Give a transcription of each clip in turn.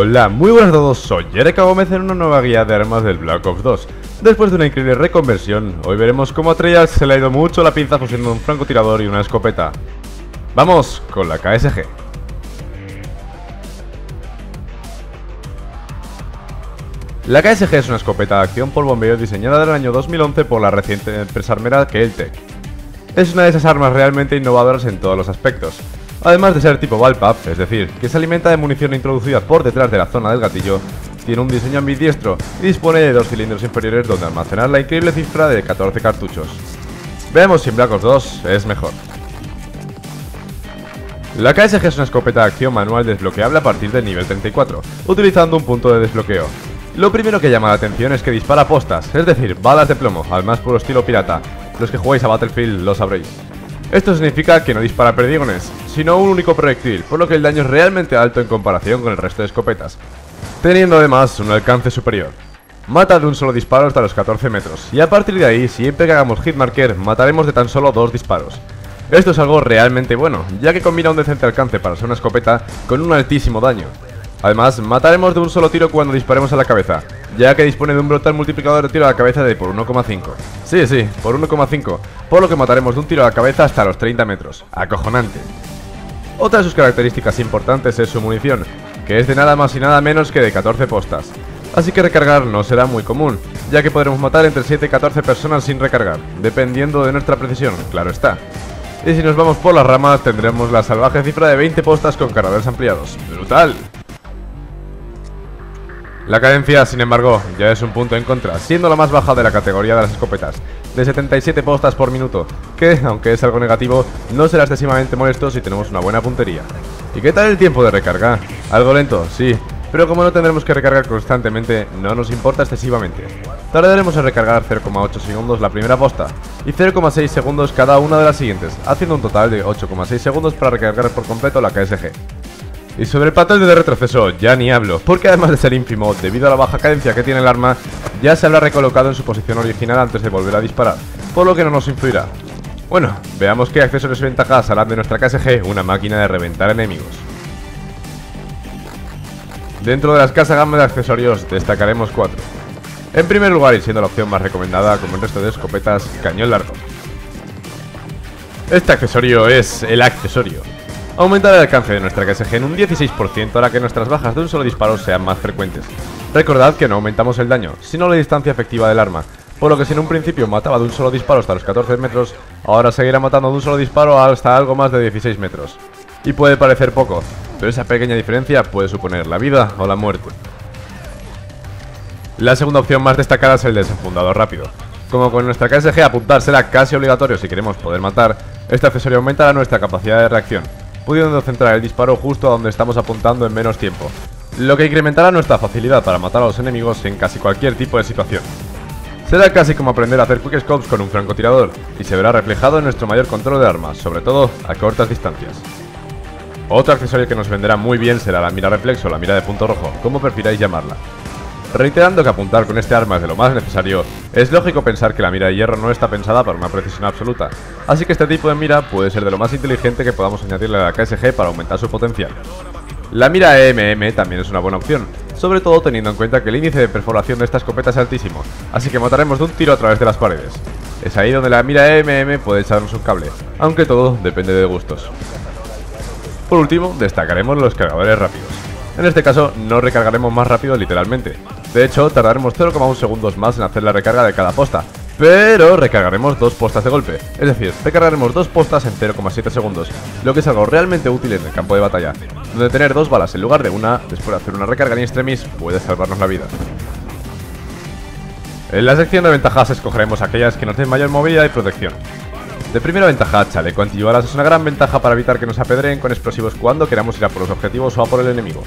Hola, muy buenas a todos, soy RKGomez en una nueva guía de armas del Black Ops 2. Después de una increíble reconversión, hoy veremos cómo a Treyarch se le ha ido mucho la pinza poseyendo un francotirador y una escopeta. ¡Vamos con la KSG! La KSG es una escopeta de acción por bombeo diseñada del año 2011 por la reciente empresa armera Keltec. Es una de esas armas realmente innovadoras en todos los aspectos. Además de ser tipo Valpap, es decir, que se alimenta de munición introducida por detrás de la zona del gatillo, tiene un diseño ambidiestro y dispone de dos cilindros inferiores donde almacenar la increíble cifra de 14 cartuchos. Veamos si en Black Ops 2 es mejor. La KSG es una escopeta de acción manual desbloqueable a partir del nivel 34, utilizando un punto de desbloqueo. Lo primero que llama la atención es que dispara postas, es decir, balas de plomo, al más puro estilo pirata. Los que jugáis a Battlefield lo sabréis. Esto significa que no dispara perdigones, sino un único proyectil, por lo que el daño es realmente alto en comparación con el resto de escopetas, teniendo además un alcance superior. Mata de un solo disparo hasta los 14 metros, y a partir de ahí, siempre que hagamos hitmarker, mataremos de tan solo 2 disparos. Esto es algo realmente bueno, ya que combina un decente alcance para ser una escopeta con un altísimo daño. Además, mataremos de un solo tiro cuando disparemos a la cabeza, ya que dispone de un brutal multiplicador de tiro a la cabeza de por 1,5. Sí, por 1,5, por lo que mataremos de un tiro a la cabeza hasta los 30 metros. ¡Acojonante! Otra de sus características importantes es su munición, que es de nada más y nada menos que de 14 postas. Así que recargar no será muy común, ya que podremos matar entre 7 y 14 personas sin recargar, dependiendo de nuestra precisión, claro está. Y si nos vamos por las ramas tendremos la salvaje cifra de 20 postas con cargadores ampliados. ¡Brutal! La cadencia, sin embargo, ya es un punto en contra, siendo la más baja de la categoría de las escopetas, de 77 postas por minuto, que, aunque es algo negativo, no será excesivamente molesto si tenemos una buena puntería. ¿Y qué tal el tiempo de recarga? Algo lento, sí, pero como no tendremos que recargar constantemente, no nos importa excesivamente. Tardaremos en recargar 0,8 segundos la primera posta, y 0,6 segundos cada una de las siguientes, haciendo un total de 8,6 segundos para recargar por completo la KSG. Y sobre el patrón de retroceso ya ni hablo, porque además de ser ínfimo, debido a la baja cadencia que tiene el arma, ya se habrá recolocado en su posición original antes de volver a disparar, por lo que no nos influirá. Bueno, veamos qué accesorios y ventajas harán de nuestra KSG una máquina de reventar enemigos. Dentro de la escasa gama de accesorios destacaremos 4. En primer lugar, y siendo la opción más recomendada como el resto de escopetas, cañón largo. Este accesorio es el accesorio. Aumentar el alcance de nuestra KSG en un 16% hará que nuestras bajas de un solo disparo sean más frecuentes. Recordad que no aumentamos el daño, sino la distancia efectiva del arma, por lo que si en un principio mataba de un solo disparo hasta los 14 metros, ahora seguirá matando de un solo disparo hasta algo más de 16 metros. Y puede parecer poco, pero esa pequeña diferencia puede suponer la vida o la muerte. La segunda opción más destacada es el desenfundador rápido. Como con nuestra KSG apuntar será casi obligatorio si queremos poder matar, este accesorio aumentará nuestra capacidad de reacción, pudiendo centrar el disparo justo a donde estamos apuntando en menos tiempo, lo que incrementará nuestra facilidad para matar a los enemigos en casi cualquier tipo de situación. Será casi como aprender a hacer quickscopes con un francotirador, y se verá reflejado en nuestro mayor control de armas, sobre todo a cortas distancias. Otro accesorio que nos vendrá muy bien será la mira reflexo o la mira de punto rojo, como prefiráis llamarla. Reiterando que apuntar con este arma es de lo más necesario, es lógico pensar que la mira de hierro no está pensada para una precisión absoluta, así que este tipo de mira puede ser de lo más inteligente que podamos añadirle a la KSG para aumentar su potencial. La mira EMM también es una buena opción, sobre todo teniendo en cuenta que el índice de perforación de esta escopeta es altísimo, así que mataremos de un tiro a través de las paredes. Es ahí donde la mira EMM puede echarnos un cable, aunque todo depende de gustos. Por último, destacaremos los cargadores rápidos. En este caso, no recargaremos más rápido literalmente. De hecho, tardaremos 0,1 segundos más en hacer la recarga de cada posta, pero recargaremos 2 postas de golpe, es decir, recargaremos 2 postas en 0,7 segundos, lo que es algo realmente útil en el campo de batalla, donde tener 2 balas en lugar de una, después de hacer una recarga en extremis, puede salvarnos la vida. En la sección de ventajas escogeremos aquellas que nos den mayor movilidad y protección. De primera ventaja, chaleco antibalas es una gran ventaja para evitar que nos apedreen con explosivos cuando queramos ir a por los objetivos o a por el enemigo.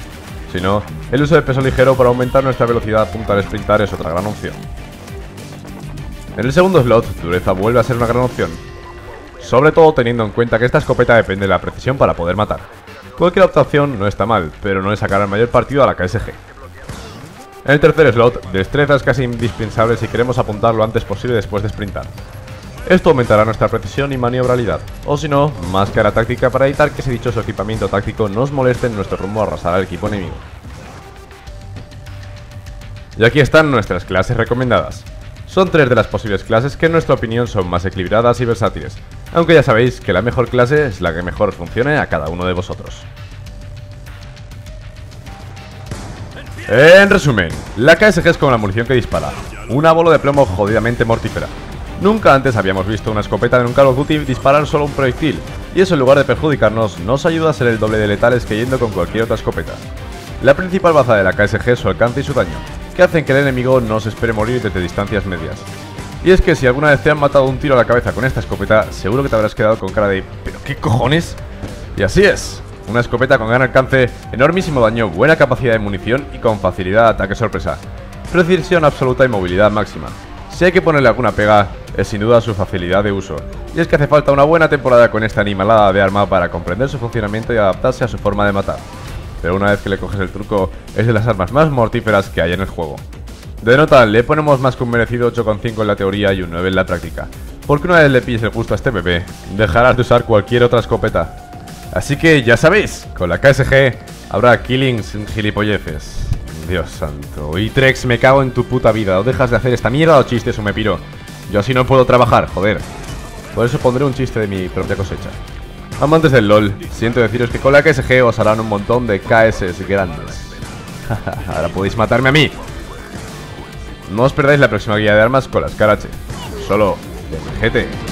Si no, el uso de peso ligero para aumentar nuestra velocidad a punta de sprintar es otra gran opción. En el segundo slot, dureza vuelve a ser una gran opción, sobre todo teniendo en cuenta que esta escopeta depende de la precisión para poder matar. Cualquier optación no está mal, pero no le sacará el mayor partido a la KSG. En el tercer slot, destreza es casi indispensable si queremos apuntar lo antes posible después de sprintar. Esto aumentará nuestra precisión y maniobrabilidad, o si no, máscara táctica para evitar que ese dichoso equipamiento táctico nos moleste en nuestro rumbo a arrasar al equipo enemigo. Y aquí están nuestras clases recomendadas. Son tres de las posibles clases que en nuestra opinión son más equilibradas y versátiles, aunque ya sabéis que la mejor clase es la que mejor funcione a cada uno de vosotros. En resumen, la KSG es como la munición que dispara, una bola de plomo jodidamente mortífera. Nunca antes habíamos visto una escopeta en un Call of Duty disparar solo un proyectil, y eso en lugar de perjudicarnos, nos ayuda a ser el doble de letales que yendo con cualquier otra escopeta. La principal baza de la KSG es su alcance y su daño, que hacen que el enemigo no se espere morir desde distancias medias. Y es que si alguna vez te han matado un tiro a la cabeza con esta escopeta, seguro que te habrás quedado con cara de ¿pero qué cojones? Y así es, una escopeta con gran alcance, enormísimo daño, buena capacidad de munición y con facilidad de ataque sorpresa. Precisión absoluta y movilidad máxima. Si hay que ponerle alguna pega, es sin duda su facilidad de uso. Y es que hace falta una buena temporada con esta animalada de arma para comprender su funcionamiento y adaptarse a su forma de matar. Pero una vez que le coges el truco, es de las armas más mortíferas que hay en el juego. De nota, le ponemos más que un merecido 8,5 en la teoría y un 9 en la práctica, porque una vez le pilles el gusto a este bebé, dejarás de usar cualquier otra escopeta. Así que ya sabéis, con la KSG habrá killings sin gilipolleces. Dios santo. Y Trex, me cago en tu puta vida, o dejas de hacer esta mierda o chistes o me piro. Yo así no puedo trabajar, joder. Por eso pondré un chiste de mi propia cosecha. Amantes del LOL, siento deciros que con la KSG os harán un montón de KS grandes. Ahora podéis matarme a mí. No os perdáis la próxima guía de armas con las Karache. Solo de MGT.